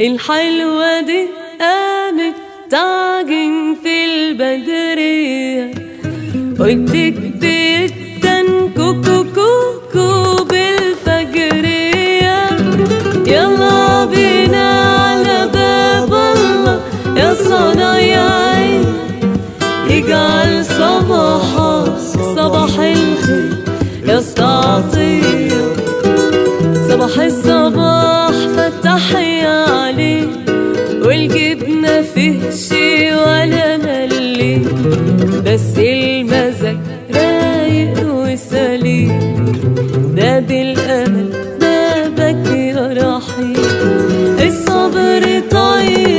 الحلوة دي قامت تعجن في البدرية وتكبي التنكو كوكو بالفجرية. يلا بينا على باب الله يا صنايع عين، يجعل صباحك صباح الخير يا استعطية. صباح الصباح فتحيا عليه والجبنة فيه شي ولا ملي، بس المزاج رايق وسليم، ده بالأمل ده بك يا رحيم. الصبر طيب